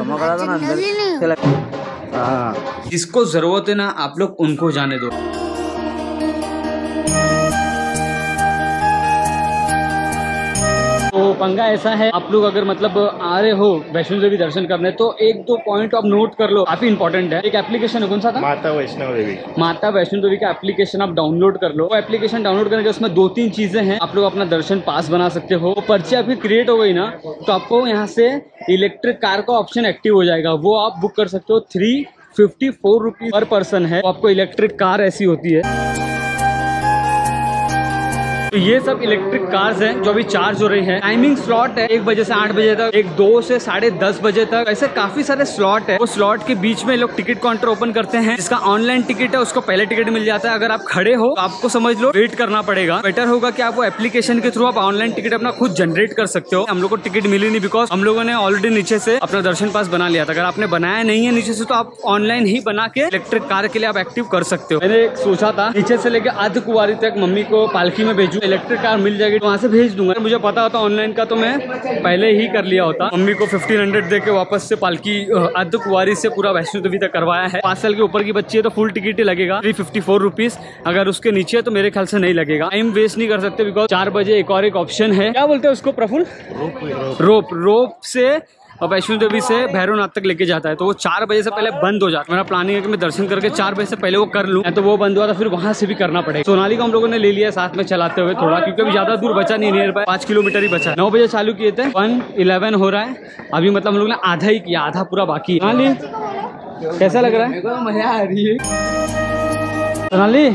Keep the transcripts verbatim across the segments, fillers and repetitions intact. चमक रहा था ना अंदर। जिसको जरूरत है ना आप लोग उनको जाने दो। तो पंगा ऐसा है, आप लोग अगर मतलब आ रहे हो वैष्णो देवी दर्शन करने तो एक दो पॉइंट आप नोट कर लो, काफी इंपॉर्टेंट है। एक एप्लीकेशन है, कौन सा था? माता वैष्णो देवी। माता वैष्णो देवी का एप्लीकेशन आप डाउनलोड कर लो। वो एप्लीकेशन डाउनलोड करके उसमें दो तीन चीजें हैं, आप लोग अपना दर्शन पास बना सकते हो। तो पर्ची आपकी क्रिएट हो गई ना तो आपको यहाँ से इलेक्ट्रिक कार का ऑप्शन एक्टिव हो जाएगा, वो आप बुक कर सकते हो। थ्री फिफ्टी फोर रुपीज पर पर्सन है। तो आपको इलेक्ट्रिक कार ऐसी होती है। तो ये सब इलेक्ट्रिक कार्स हैं जो अभी चार्ज हो रही हैं। टाइमिंग स्लॉट है एक बजे से आठ बजे तक, एक दो से साढ़े दस बजे तक, ऐसे काफी सारे स्लॉट है। वो स्लॉट के बीच में लोग टिकट काउंटर ओपन करते हैं। जिसका ऑनलाइन टिकट है उसको पहले टिकट मिल जाता है। अगर आप खड़े हो तो आपको समझ लो वेट करना पड़ेगा। बेटर होगा कि आप वो एप्लीकेशन के थ्रू आप ऑनलाइन टिकट अपना खुद जनरेट कर सकते हो। हम लोग को टिकट मिली नहीं बिकॉज हम लोगों ने ऑलरेडी नीचे से अपना दर्शन पास बना लिया था। अगर आपने बनाया नहीं है नीचे से तो आप ऑनलाइन ही बना के इलेक्ट्रिक कार के लिए आप एक्टिव कर सकते हो। मैंने सोचा था नीचे से लेकर अर्धकुंवारी तक मम्मी को पालकी में भेजू, इलेक्ट्रिक कार मिल जाएगी तो वहाँ से भेज दूंगा। मुझे पता होता ऑनलाइन का तो मैं पहले ही कर लिया होता। मम्मी को फिफ्टीन हंड्रेड दे के वापस से पालकी अर्धकुंवारी से पूरा वैष्णो देवी तक करवाया है। पाँच साल के ऊपर की बच्ची है तो फुल टिकट ही लगेगा, थ्री फिफ्टी फोर रुपीज। अगर उसके नीचे है तो मेरे ख्याल से नहीं लगेगा। टाइम वेस्ट नहीं कर सकते बिकॉज चार बजे एक और एक ऑप्शन है, क्या बोलते हैं उसको प्रफुल? रोप। रोप से और वैष्णो देवी से भैरवनाथ तक लेके जाता है। तो वो चार बजे से पहले बंद हो जाता है। मेरा प्लानिंग है कि मैं दर्शन करके चार बजे से पहले वो कर लूँ, तो वो बंद हुआ था फिर वहाँ से भी करना पड़ेगा। सोनाली को हम लोगों ने ले लिया साथ में चलाते हुए थोड़ा, क्योंकि अभी ज्यादा दूर बचा नहीं, नियर बाय पाँच किलोमीटर ही बचा। नौ बजे चालू किए थे, वन इलेवन हो रहा है अभी, मतलब हम लोग ने आधा ही किया, आधा पूरा बाकी। सोनाली कैसा लग रहा है? मजा आ रही है। सोनाली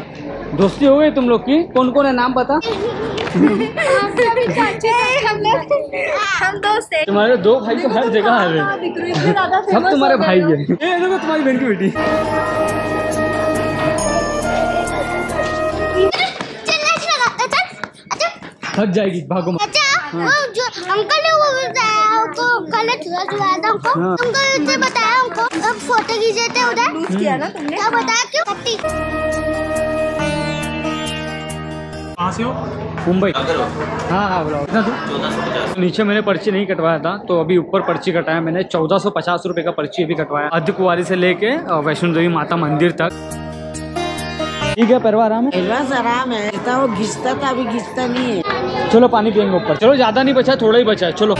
दोस्ती हो गई तुम लोग की? कौन कौन है नाम पता? हम दोस्त हैं। तुम्हारे दो भाई तो हर जगह आ रहे हैं, सब तुम्हारे भाई हैं। ये देखो तुम्हारी बहन की बेटी। थक जाएगी, भागो मत। अच्छा जो अंकल ने वो बताया हमको, अंकल ने थोड़ा चलाया था हमको, अंकल ने बताया हमको जब फोटो खींचे थे उधर किया ना तुमने, क्या बताया क्यों? कहाँ से हो? मुंबई। हाँ हाँ बोला। कितना तू? नीचे मैंने पर्ची नहीं कटवाया था तो अभी ऊपर पर्ची कटाया मैंने। चौदह सौ पचास रुपये का पर्ची अभी कटवाया, अर्धकुंवारी से लेके वैष्णो देवी माता मंदिर तक। ठीक है, परवा आराम है, आराम है। वो घिसता था, अभी घिसता नहीं है। चलो पानी पियेंगे ऊपर। चलो ज्यादा नहीं बचा, थोड़ा ही बचा है। चलो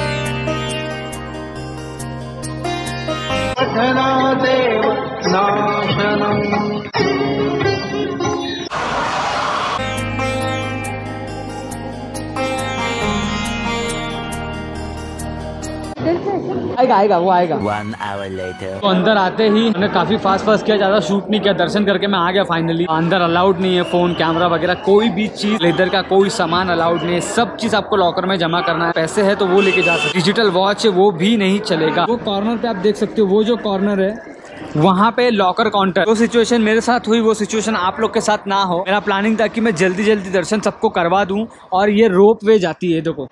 आएगा आएगा वो आएगा। One hour later. तो अंदर आते ही मैंने काफी फास्ट फास्ट किया, ज्यादा शूट नहीं किया, दर्शन करके मैं आ गया फाइनली। अंदर अलाउड नहीं है फोन, कैमरा वगैरह कोई भी चीज, लेदर का कोई सामान अलाउड नहीं है। सब चीज आपको लॉकर में जमा करना है। पैसे है तो वो लेके जा सकते, डिजिटल वॉच है वो भी नहीं चलेगा। वो कॉर्नर पे आप देख सकते हो, वो जो कॉर्नर है वहाँ पे लॉकर काउंटर। वो सिचुएशन मेरे साथ हुई, वो सिचुएशन आप लोग के साथ ना हो। मेरा प्लानिंग था कि मैं जल्दी जल्दी दर्शन सबको करवा दूँ। और ये रोप वे जाती है, देखो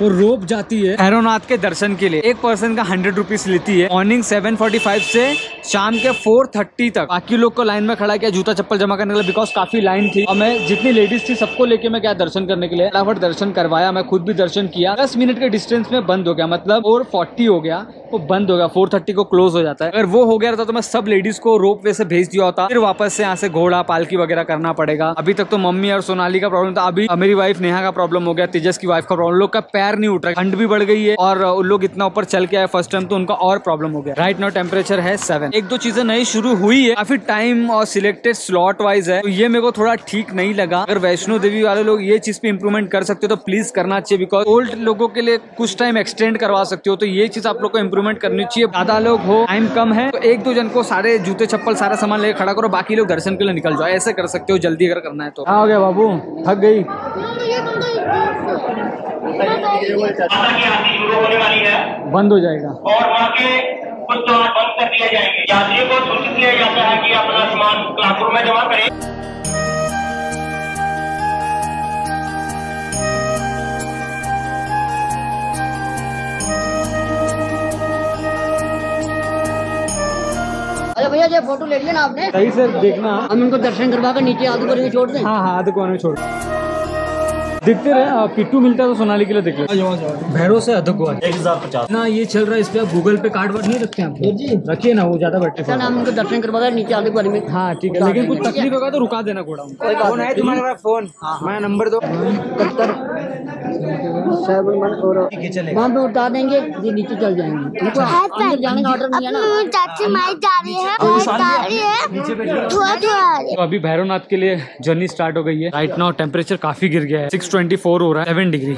वो रोप जाती है भैरवनाथ के दर्शन के लिए। एक पर्सन का हंड्रेड रुपीज लेती है, मॉर्निंग सेवन फोर्टी फाइव से शाम के फोर थर्टी तक। बाकी लोग को लाइन में खड़ा किया जूता चप्पल जमा करने के लिए बिकॉज काफी लाइन थी। और मैं जितनी लेडीज थी सबको लेके मैं गया दर्शन करने के लिए, फटाफट दर्शन करवाया। मैं खुद भी दर्शन किया, दस मिनट के डिस्टेंस में बंद हो गया, मतलब फोर फोर्टी हो गया वो बंद हो गया, फोर थर्टी को क्लोज हो जाता है। अगर वो हो गया रहता तो मैं सब लेडीज को रोप वे से भेज दिया होता। फिर वापस से यहाँ से घोड़ा पालकी वगैरह करना पड़ेगा। अभी तक तो मम्मी और सोनाली का प्रॉब्लम था, अभी मेरी वाइफ नेहा का प्रॉब्लम हो गया, तेजस की वाइफ का प्रॉब्लम। लोग का पैर नहीं उठ रहा, ठंड भी बढ़ गई है और उन लोग इतना ऊपर चल के आए फर्स्ट टाइम तो उनका और प्रॉब्लम हो गया। राइट नाउ टेम्परेचर है सेवन। एक दो चीजें नई शुरू हुई है, काफी टाइम और सिलेक्टेड स्लॉट वाइज है तो ये मेरे को थोड़ा ठीक नहीं लगा। अगर वैष्णो देवी वाले लोग ये चीज पे इम्प्रूवमेंट कर सकते हो तो प्लीज करना चाहिए बिकॉज ओल्ड लोगों के लिए कुछ टाइम एक्सटेंड करवा सकते हो। तो ये चीज आप लोग को इम्प्रूवमेंट करनी चाहिए। ज्यादा लोग हो, टाइम कम है तो एक दो जन को सारे जूते चप्पल सारा सामान लेकर खड़ा करो, बाकी लोग दर्शन के लिए निकल जाओ। ऐसे कर सकते हो जल्दी अगर करना है तो। हाँ हो गया बाबू, थक गई। बंद हो जाएगा और वहाँ के कुछ द्वार बंद कर दिए जाएंगे। यात्रियों को सूचित किया जाता है कि अपना सामान क्लासरूम में जमा करें। भैया ये फोटो ले लिया ना आपने? सही से देखना, हम इनको दर्शन करवा कर नीचे आदि में छोड़ दें। हाँ हाँ आदि में छोड़। देखते रहे पिट्टू मिलता है तो सोनाली के लिए देख लो। भैरव से अर्धकुंवारी एक हजार पचास ना ये चल रहा है, इस पे आप गूगल पे कार्ड वर्ड नहीं रखते आप, रखिए ना वो ज्यादा बैठे दर्शन करवा नीचे अर्धकुंवारी में। हाँ ठीक है, लेकिन कुछ तकलीफ होगा तो रुका देना घोड़ा। फोन है तुम्हारा फोन, मैं नंबर दो वहाँ पे उतार देंगे, ये नीचे चल जाएंगे। अंदर जाने का ऑर्डर नहीं है ना, चाची माई जा रही है तो अभी भैरवनाथ के लिए जर्नी स्टार्ट हो गई है। राइट नाउ टेम्परेचर काफी गिर गया है, सिक्स ट्वेंटी फोर हो रहा है, सेवन डिग्री।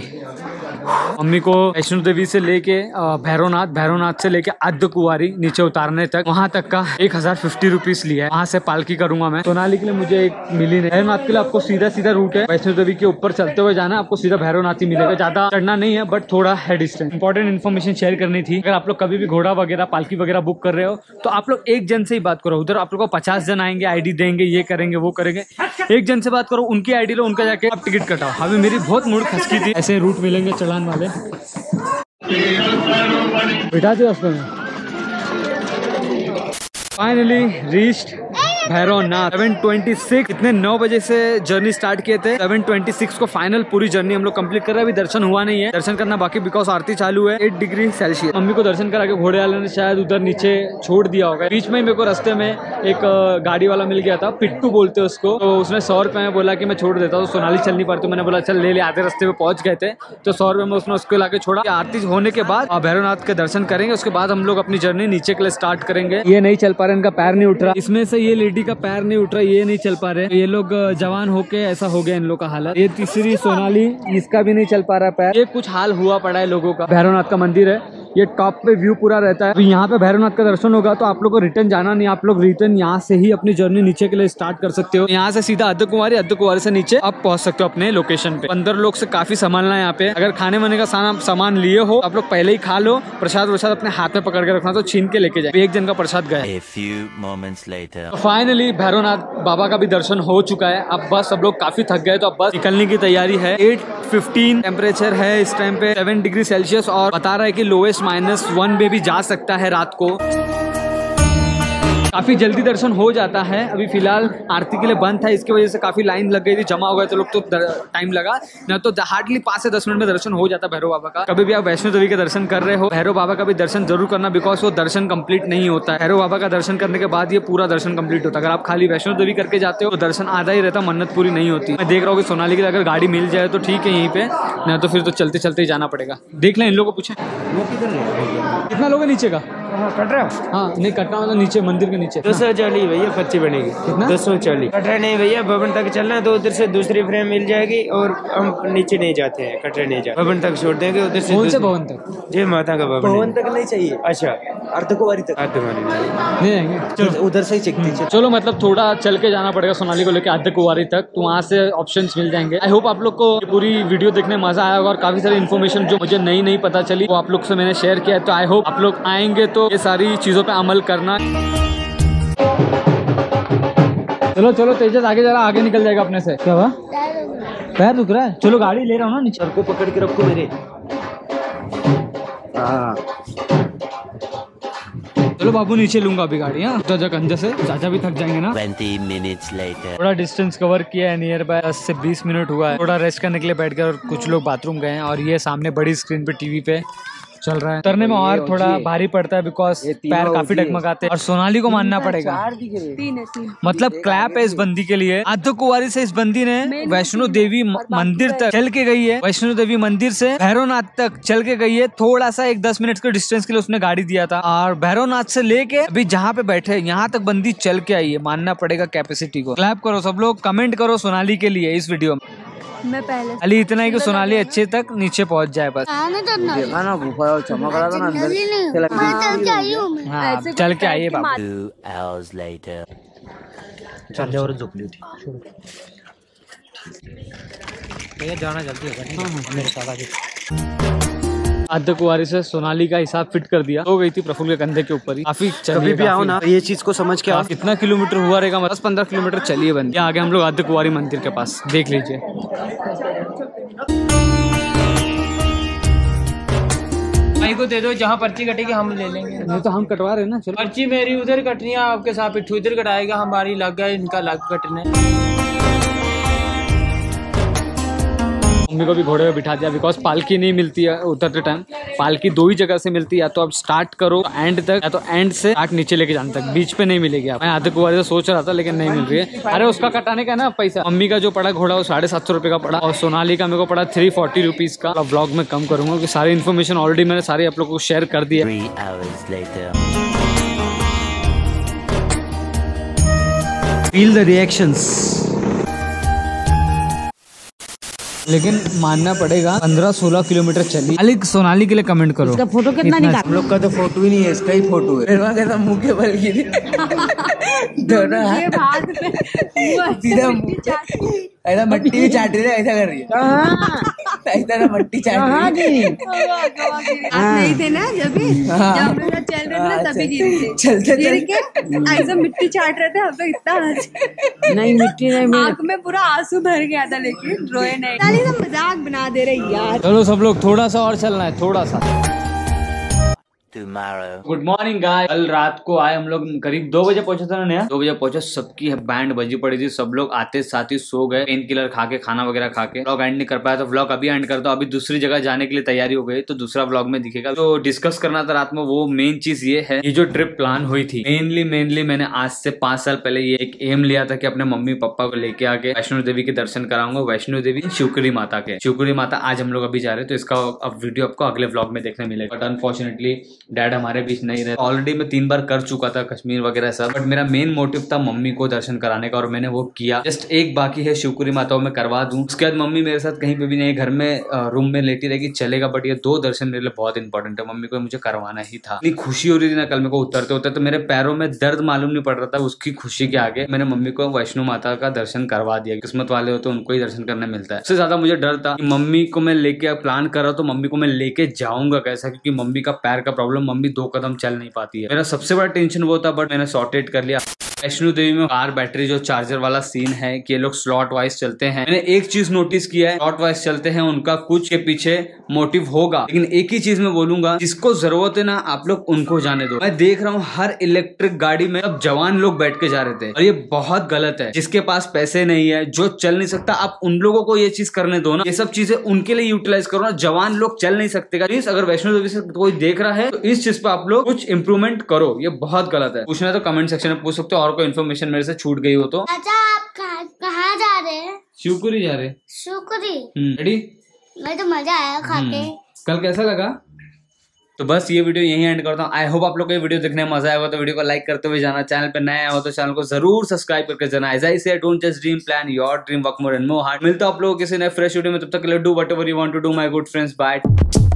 मम्मी को वैष्णो देवी से लेके भैरवनाथ, भैरवनाथ से लेके अर्धकुंवारी नीचे उतारने तक, वहाँ तक का एक हजार फिफ्टी रुपीज लिया है। वहाँ से पालकी करूंगा मैं। सोनाली के लिए मुझे एक मिली नहीं। भैरवनाथ के लिए आपको सीधा सीधा रूट है, वैष्णो देवी के ऊपर चलते हुए जाना, आपको सीधा भैरवनाथ ही मिलेगा। ज्यादा चढ़ना नहीं है बट थोड़ा है डिस्टेंस। इंपॉर्टेंट इन्फॉर्मेशन शेयर करनी थी, अगर आप लोग कभी भी घोड़ा वगैरह पालकी वगैरह बुक कर रहे हो तो आप लोग एक जन से ही बात करो। उधर आप लोग को पचास जन आएंगे, आईडी देंगे, ये करेंगे वो करेंगे, एक जन से बात करो, उनकी आईडी लो, उनका जाके आप टिकट कटाओ। अभी मेरी बहुत मूड खसकी थी। ऐसे रूट मिलेंगे चलान वाले, बिठा दिया उसमें। Finally reached Bhairavnath. Seven twenty six, इतने नौ बजे से जर्नी स्टार्ट किए थे, सेवन ट्वेंटी सिक्स को फाइनल पूरी जर्नी हम लोग कंप्लीट कर रहे हैं। अभी दर्शन हुआ नहीं है, दर्शन करना बाकी बिकॉज आरती चालू है। Eight degree Celsius. मम्मी को दर्शन करा के घोड़े वाले ने शायद उधर नीचे छोड़ दिया होगा। बीच में मेरे को रास्ते में एक गाड़ी वाला मिल गया था, पिट्टू बोलते उसको, तो उसने सौ रुपये में बोला कि मैं छोड़ देता हूँ। तो सोनाली चल नहीं पाती, मैंने बोला चल ले ले, आधे रास्ते में पहुंच गए थे तो सौ रुपये में उसने उसको ला के छोड़ा। आरती होने के बाद भैरवनाथ के दर्शन करेंगे, उसके बाद हम लोग अपनी जर्नी नीचे के लिए स्टार्ट करेंगे। ये नहीं चल पा रहा, इनका पैर नहीं उठ रहा, इसमें से ये का पैर नहीं उठ रहा, ये नहीं चल पा रहे। ये लोग जवान होके ऐसा हो गया इन लोग का हालत। ये तीसरी सोनाली, इसका भी नहीं चल पा रहा पैर। ये कुछ हाल हुआ पड़ा है लोगों का। भैरवनाथ का मंदिर है, ये टॉप पे व्यू पूरा रहता है। तो यहाँ पे भैरवनाथ का दर्शन होगा तो आप लोग को रिटर्न जाना नहीं, आप लोग रिटर्न यहाँ से ही अपनी जर्नी नीचे के लिए स्टार्ट कर सकते हो। यहाँ से सीधा अर्धकुंवारी, अर्धकुंवारी से नीचे आप पहुंच सकते हो अपने लोकेशन पे। पंद्रह लोग से काफी संभालना है यहाँ पे। अगर खाने वाने का सामान लिए हो आप लोग पहले ही खा लो, प्रसाद वरसाद अपने हाथ में पकड़ के रखना, तो छीन के लेके जाए। एक जन का प्रसाद गया। फाइनली भैरवनाथ बाबा का भी दर्शन हो चुका है। अब बस सब लोग काफी थक गए तो अब बस निकलने की तैयारी है। एट फिफ्टीन टेम्परेचर है इस टाइम पे, सेवन डिग्री सेल्सियस, और बता रहा है कि लोएस्ट माइनस वन में भी जा सकता है रात को। काफी जल्दी दर्शन हो जाता है। अभी फिलहाल आरती के लिए बंद था, इसकी वजह से काफी लाइन लग गई थी, जमा हो गए तो लोग, तो टाइम लगा ना, तो हार्डली पाँच से दस मिनट में दर्शन हो जाता है भैरव बाबा का। कभी भी आप वैष्णो देवी के दर्शन कर रहे हो, भैरव बाबा का भी दर्शन जरूर करना, बिकॉज वो दर्शन कंप्लीट नहीं होता है। भैरव बाबा का दर्शन करने के बाद ये पूरा दर्शन कंप्लीट होता है। अगर आप खाली वैष्णो देवी करके जाते हो तो दर्शन आधा ही रहता, मन्नत पूरी नहीं होती। मैं देख रहा हूँ कि सोनाली की अगर गाड़ी मिल जाए तो ठीक है, यहीं पे, ना तो फिर तो चलते चलते ही जाना पड़ेगा। देख लें इन लोगों को पूछे कितना लोग है नीचे का कट रहा है। हाँ नहीं कट रहा, मतलब नीचे मंदिर के नीचे। दो सौ चालीस भैया पच्चीस बनेगी, दो सौ चालीस कटरा नहीं भैया, भवन तक चलना, तो उधर से दूसरी फ्रेम मिल जाएगी और हम नीचे नहीं जाते हैं, कटरा नहीं जाते, भवन तक छोड़ देंगे उधर से। कौन से भवन तक? जय माता का भवन। भवन तक नहीं चाहिए, अच्छा अर्धकुंवारी तक नहीं जाएंगे, उधर से ही चेक। चलो मतलब थोड़ा चल के जाना पड़ेगा सोनाली को लेकर अर्धकुंवारी तक, तो वहाँ से ऑप्शन मिल जाएंगे। आई होप आप लोग को पूरी वीडियो देखने मजा आया होगा, और काफी सारी इन्फॉर्मेशन जो मुझे नई नई पता चली वो आप लोग से मैंने शेयर किया, तो आई होप आप लोग आएंगे तो ये सारी चीजों पे अमल करना। चलो चलो तेजस आगे जा रहा, आगे निकल जाएगा अपने से। क्या हुआ? पैर दुख रहा है? चलो गाड़ी ले रहा हूँ ना नीचे, आपको पकड़ के रखो मेरे। चलो बाबू नीचे लूंगा अभी गाड़ी। हाँ चाचा कंजा से, चाचा भी थक जाएंगे ना। Twenty minutes later. थोड़ा डिस्टेंस कवर किया है, नियर बाय दस से बीस मिनट हुआ है। थोड़ा रेस्ट करने के लिए बैठ गए और कुछ लोग बाथरूम गए हैं, और ये सामने बड़ी स्क्रीन पे टीवी पे चल रहा है। उतरने में और थोड़ा भारी पड़ता है बिकॉज पैर काफी डगमगाते हैं, और सोनाली को मानना पड़ेगा, मतलब क्लैप है इस बंदी के लिए। अर्धकुंवारी से इस बंदी ने वैष्णो देवी मंदिर तक चल के गई है, वैष्णो देवी मंदिर से भैरवनाथ तक चल के गई है। थोड़ा सा एक दस मिनट के डिस्टेंस के लिए उसने गाड़ी दिया था, और भैरवनाथ से लेके अभी जहाँ पे बैठे यहाँ तक बंदी चल के आई है। मानना पड़ेगा कैपेसिटी को। क्लैप करो सब लोग, कमेंट करो सोनाली के लिए इस वीडियो में। मैं पहले अली इतना ही कि सोनाली अच्छे तक नीचे पहुंच जाए बस। देखा ना गुफा और चमक रहा था ना अंदर, चल के आइए बाबू, जाना जल्दी होगा। अर्धकुंवारी से सोनाली का हिसाब फिट कर दिया, हो गई थी प्रफुल के कंधे के ऊपर ही। काफी कभी भी आओ ना ये चीज को समझ के आओ, कितना किलोमीटर हुआ रहेगा, मतलब पंद्रह किलोमीटर चलिए बंद। आगे हम लोग अर्धकुंवारी मंदिर के पास, देख लीजिए। भाई को दे दो, जहाँ पर्ची कटेगी हम ले लेंगे। नहीं तो हम कटवा रहे ना। चलो पर्ची मेरी उधर कटनी है, आपके साथ पिट्ठू उधर कटाएगा, हमारी लग गए, इनका लग कटने। मम्मी को भी घोड़े पे बिठा दिया बिकॉज पालकी नहीं मिलती है उतरते टाइम। पालकी दो ही जगह से मिलती है, या तो आप स्टार्ट करो एंड तक, या तो एंड से आठ नीचे लेके जाने तक, बीच पे नहीं मिलेगी आप। मैं अर्धकुंवारी से सोच रहा था लेकिन नहीं मिल रही है। अरे उसका कटाने का ना पैसा, मम्मी का जो पड़ा घोड़ा वो साढ़े सात सौ रुपये का पड़ा और सोनाली का मेरे को पड़ा थ्री फोर्टी रुपीज़ का। ब्लॉग में कम करूँगा क्योंकि सारी इन्फॉर्मेशन ऑलरेडी मैंने सारे आप लोग को शेयर कर दी है। Feel the reactions. लेकिन मानना पड़ेगा पंद्रह सोलह किलोमीटर चली। अली सोनाली के लिए कमेंट करो, इसका फोटो कितना निकाल? हम लोग का तो फोटो ही नहीं है, इसका ही फोटो है। मुँह के बल गिरी ऐसा मट्टी भी चाट रही है, ऐसा कर रही है, ऐसा ना मट्टी चाट रही है। नहीं थे ना जब भी हम लोग चल रहे थे तभी गिरे चलते चलते ऐसा मिट्टी चाट रहे थे हम लोग। इतना नहीं मिट्टी नहीं, आंख में पूरा आंसू भर गया था लेकिन रोए नहीं। मजाक बना दे रही यार। चलो सब लोग थोड़ा सा और चलना है, थोड़ा सा। Good morning guys. कल रात को आए हम लोग, करीब दो बजे पहुंचे थे ना नेहा, दो बजे पहुंचे। सबकी बैंड बजी पड़ी थी, सब लोग आते साथ ही सो गए, पेन किलर खा के, खाना वगैरह खा के। व्लॉग एंड नहीं कर पाया तो व्लॉग अभी एंड करता हूँ। अभी दूसरी जगह जाने के लिए तैयारी हो गई तो दूसरा व्लॉग में दिखेगा। जो डिस्कस करना था रात में वो मेन चीज ये है, ये जो ट्रिप प्लान हुई थी मेनली मेनली मैंने आज से पांच साल पहले ये एक एम लिया था कि अपने मम्मी पापा को लेके आके वैष्णो देवी के दर्शन कराऊंगा। वैष्णो देवी शिवपुरी माता के, शिवपुरी माता आज हम लोग अभी जा रहे हैं तो इसका अब वीडियो आपको अगले व्लॉग में देखने मिलेगा। बट अनफॉर्चुनेटली डैड हमारे बीच नहीं रहे। ऑलरेडी मैं तीन बार कर चुका था कश्मीर वगैरह सब, बट मेरा मेन मोटिव था मम्मी को दर्शन कराने का और मैंने वो किया। जस्ट एक बाकी है शिवपुरी माता, मैं करवा दूं। उसके बाद मम्मी मेरे साथ कहीं पे भी नहीं, घर में रूम में लेटी रहेगी चलेगा, बट ये दो दर्शन मेरे लिए बहुत इंपॉर्टेंट है, मम्मी को मुझे करवाना ही था। इतनी खुशी हो रही थी ना कल मेरे को, उतरते उतरते तो मेरे पैरों में दर्द मालूम नहीं पड़ रहा था। उसकी खुशी के आगे मैंने मम्मी को वैष्णो माता का दर्शन करवा दिया। किस्मत वाले हो तो उनको ही दर्शन करने मिलता है। सबसे ज्यादा मुझे डर था मम्मी को मैं लेके, प्लान कर रहा हूँ तो मम्मी को मैं लेके जाऊंगा कैसा, क्योंकि मम्मी का पैर का प्रॉब्लम, मम्मी दो कदम चल नहीं पाती है। मेरा सबसे बड़ा टेंशन वो था, बट मैंने सॉर्टेड कर लिया। वैष्णो देवी में कार बैटरी जो चार्जर वाला सीन है कि ये लोग स्लॉट वाइज चलते हैं। मैंने एक चीज नोटिस किया है, स्लॉट वाइज चलते हैं, उनका कुछ के पीछे मोटिव होगा। लेकिन एक ही चीज मैं बोलूंगा, जिसको जरूरत है ना आप लोग उनको जाने दो। मैं देख रहा हूँ हर इलेक्ट्रिक गाड़ी में अब जवान लोग बैठ के जा रहे थे और ये बहुत गलत है। जिसके पास पैसे नहीं है, जो चल नहीं सकता, आप उन लोगों को ये चीज करने दो ना। ये सब चीजें उनके लिए यूटिलाइज करो ना, जवान लोग चल नहीं सकते। प्लीज अगर वैष्णो देवी से कोई देख रहा है तो इस चीज पे आप लोग कुछ इंप्रूवमेंट करो, ये बहुत गलत है। पूछना तो कमेंट सेक्शन में पूछ सकते हो, और कोई इन्फॉर्मेशन मेरे से छूट गई हो तो। अच्छा आप कहाँ जा रहे हैं? शिवपुरी जा रहे हैं। शिवपुरी मैं तो मजा आया खा के। कल कैसा लगा? तो बस ये वीडियो यहीं एंड करता हूँ। आई होप आप लोग को ये वीडियो देखने में मजा आएगा, तो वीडियो को लाइक करते हुए जाना। चैनल पर नया हो तो चैनल को जरूर सब्सक्राइब करके जाना। ऐसा ही से don't just dream, plan your dream, work more and more hard. मिलता आप लोगों किसी नए फ्रेश वीडियो में, तब तक के लिए do whatever you want to do my good friends, bye.